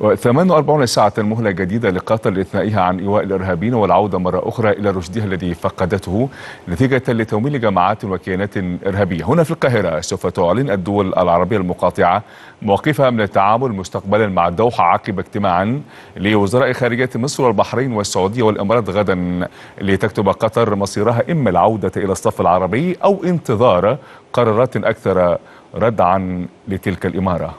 48 ساعة مهلة جديدة لقطر لإثنائها عن إيواء الإرهابيين والعودة مرة أخرى إلى رشدها الذي فقدته نتيجة لتمويل جماعات وكيانات إرهابية. هنا في القاهرة سوف تعلن الدول العربية المقاطعة موقفها من التعامل مستقبلا مع الدوحة عقب اجتماع لوزراء خارجية مصر والبحرين والسعودية والإمارات غدا، لتكتب قطر مصيرها إما العودة إلى الصف العربي أو انتظار قرارات أكثر ردعا لتلك الإمارة.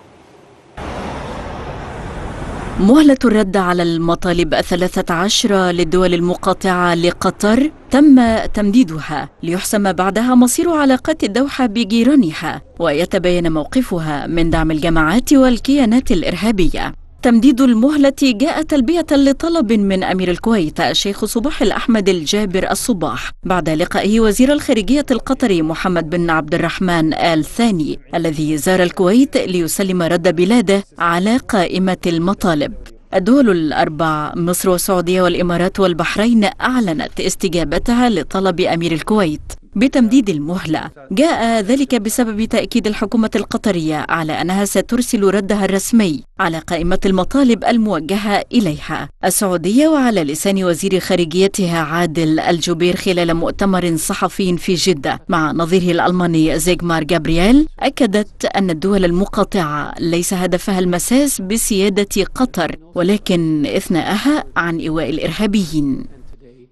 مهلة الرد على المطالب 13 للدول المقاطعة لقطر تم تمديدها ليحسم بعدها مصير علاقات الدوحة بجيرانها ويتبين موقفها من دعم الجماعات والكيانات الإرهابية. تمديد المهلة جاء تلبية لطلب من أمير الكويت الشيخ صباح الأحمد الجابر الصباح بعد لقائه وزير الخارجية القطري محمد بن عبد الرحمن آل ثاني الذي زار الكويت ليسلم رد بلاده على قائمة المطالب. الدول الأربع مصر والسعودية والإمارات والبحرين أعلنت استجابتها لطلب أمير الكويت بتمديد المهلة. جاء ذلك بسبب تأكيد الحكومة القطرية على أنها سترسل ردها الرسمي على قائمة المطالب الموجهة إليها. السعودية وعلى لسان وزير خارجيتها عادل الجوبير خلال مؤتمر صحفي في جدة مع نظيره الألماني زيجمار جابريال أكدت أن الدول المقاطعة ليس هدفها المساس بسيادة قطر ولكن إثناءها عن إيواء الإرهابيين.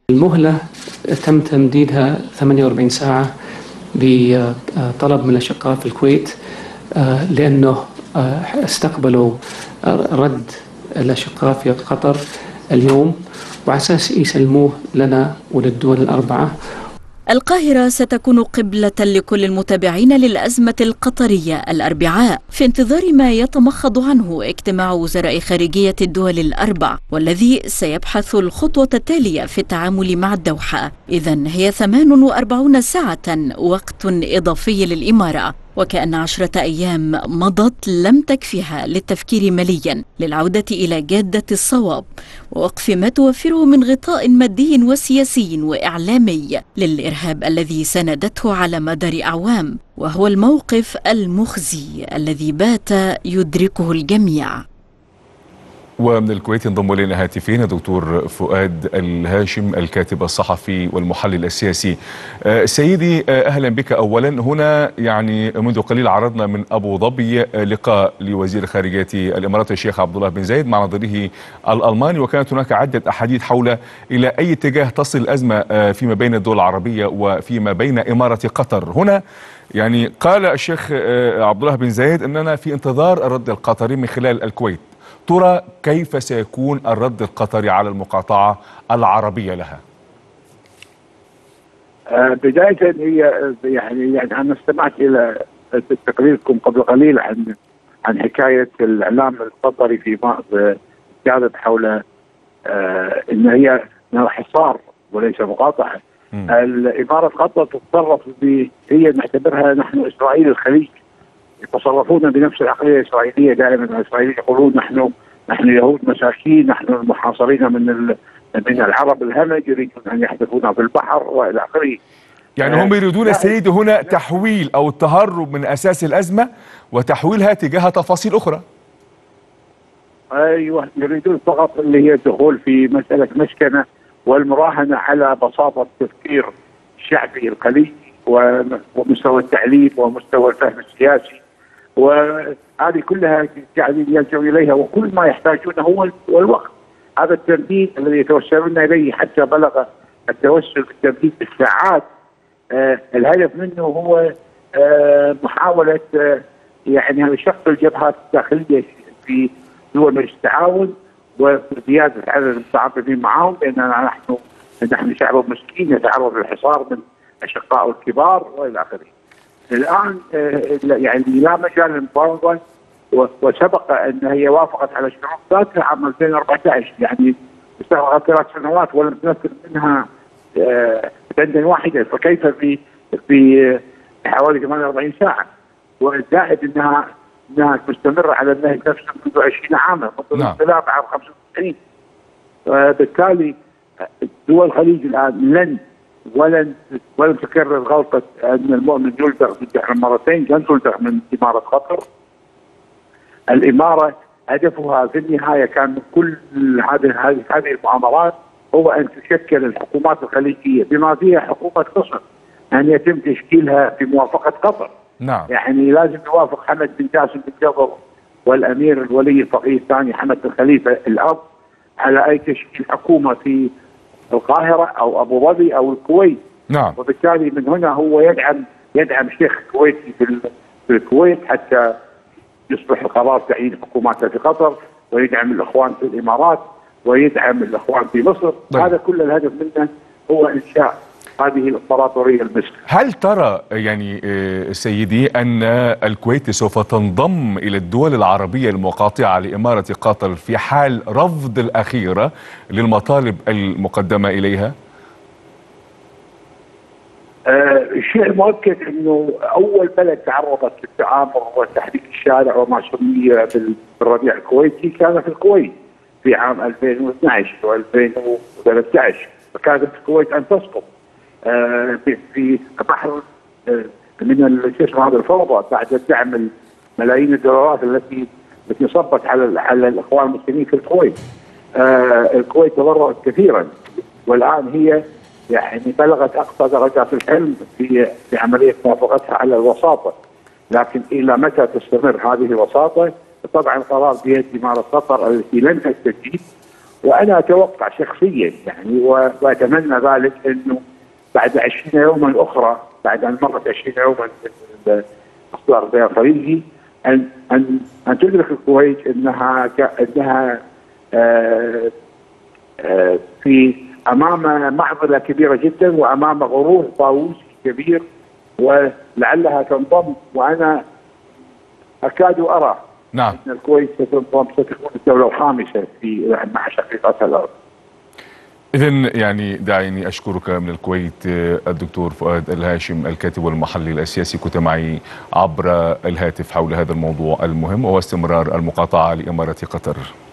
المهلة تم تمديدها 48 ساعة بطلب من الأشقاء في الكويت لأنه استقبلوا رد الأشقاء في قطر اليوم وعلى أساس يسلموه لنا وللدول الأربعة. القاهرة ستكون قبلة لكل المتابعين للأزمة القطرية الأربعاء في انتظار ما يتمخض عنه اجتماع وزراء خارجية الدول الأربع والذي سيبحث الخطوة التالية في التعامل مع الدوحة. إذن هي 48 ساعة وقت إضافي للإمارة، وكأن 10 أيام مضت لم تكفها للتفكير مليا للعودة إلى جادة الصواب ووقف ما توفره من غطاء مادي وسياسي وإعلامي للإرهاب الذي سندته على مدار أعوام، وهو الموقف المخزي الذي بات يدركه الجميع. ومن الكويت ينضم الينا هاتفين الدكتور فؤاد الهاشم الكاتب الصحفي والمحلل السياسي. سيدي اهلا بك. اولا هنا يعني منذ قليل عرضنا من ابو ظبي لقاء لوزير خارجية الامارات الشيخ عبد الله بن زايد مع نظيره الالماني، وكانت هناك عدة احاديث حول الى اي اتجاه تصل الازمة فيما بين الدول العربية وفيما بين امارة قطر. هنا يعني قال الشيخ عبد الله بن زايد اننا في انتظار الرد القطري من خلال الكويت. ترى كيف سيكون الرد القطري على المقاطعة العربية لها؟ بداية هي يعني أنا استمعت إلى تقريركم قبل قليل عن حكاية الإعلام القطري في بعض كانت حول إن هي حصار وليس مقاطعة. الإمارة قطر تتصرف هي نعتبرها نحن إسرائيل الخليج، يتصرفون بنفس العقليه الاسرائيليه دائما. الاسرائيليين يقولون نحن يهود مساكين، نحن المحاصرين من العرب الهمج، يريدون ان يحذفونا في البحر والى اخره. يعني هم يريدون السيد هنا تحويل او التهرب من اساس الازمه وتحويلها تجاه تفاصيل اخرى. ايوه، يريدون فقط اللي هي الدخول في مساله مشكنه والمراهنه على بساطه تفكير شعبي القليل ومستوى التعليم ومستوى الفهم السياسي، وهذه كلها يعني يلجؤون اليها، وكل ما يحتاجونه هو الوقت. هذا التمديد الذي يتوسلون اليه حتى بلغ التوسل بالتمديد بالساعات، الهدف منه هو محاوله يعني شق الجبهات الداخليه في دول مجلس التعاون وزياده عدد المتعاطفين معهم، لاننا نحن شعب مسكين يتعرض للحصار من الأشقاء الكبار والى اخره. الان يعني لا مجال للمفاوضه، وسبق ان هي وافقت على شروط ذاتها عام 2014، يعني استغرقت 3 سنوات ولم تنفذ منها دندا واحده، فكيف في حوالي 48 ساعه؟ والزائد انها مستمره على النهج نفسه منذ 20 عاما، منذ الاختلاف عام 95. بالتالي دول الخليج الان ولن تكرر غلطة أن المؤمن يلدغ بالدحر مرتين، لن تلدغ من إمارة قطر. الإمارة هدفها في النهايه كان من كل هذه المؤامرات هو ان تشكل الحكومات الخليجيه بما فيها حكومه قطر، ان يتم تشكيلها بموافقه قطر. نعم. يعني لازم يوافق حمد بن جاسم بن جابر والامير الولي الفقيه الثاني حمد بن خليفه الاب على اي تشكيل حكومه في القاهره او ابو ظبي او الكويت. نعم. وبالتالي من هنا هو يدعم شيخ كويتي في الكويت حتى يصبح القرار تعيين حكوماتها في قطر، ويدعم الاخوان في الامارات، ويدعم الاخوان في مصر. طيب. هذا كل الهدف منه هو انشاء هذه الامبراطوريه المصريه. هل ترى يعني سيدي ان الكويت سوف تنضم الى الدول العربيه المقاطعه لاماره قطر في حال رفض الاخيره للمطالب المقدمه اليها؟ شيء مؤكد انه اول بلد تعرضت للتآمر وتحريك الشارع وما سمي بالربيع الكويتي كانت الكويت في عام 2012 و2013، فكانت الكويت ان تسقط في بحر من هذه الفوضى بعد الدعم ملايين الدولارات التي صبت على الاخوان المسلمين في الكويت. الكويت تضررت كثيرا، والان هي يعني بلغت اقصى درجات الحلم في عمليه موافقتها على الوساطه، لكن الى متى تستمر هذه الوساطه؟ طبعا قرار بيد اماره قطر التي لن تستجيب، وانا اتوقع شخصيا يعني واتمنى ذلك انه بعد 20 يوما اخرى، بعد ان مرت 20 يوما من اصدار بيان خليجي، ان ان ان تدرك الكويت انها في امام معضله كبيره جدا وامام غرور طاووسي كبير، ولعلها تنضم. وانا اكاد ارى نعم ان الكويت ستكون الدوله الخامسه في مع شقيقتها الارض. إذن يعني دعيني أشكرك من الكويت الدكتور فؤاد الهاشم الكاتب والمحلل السياسي، كنت معي عبر الهاتف حول هذا الموضوع المهم وهو استمرار المقاطعة لإمارة قطر.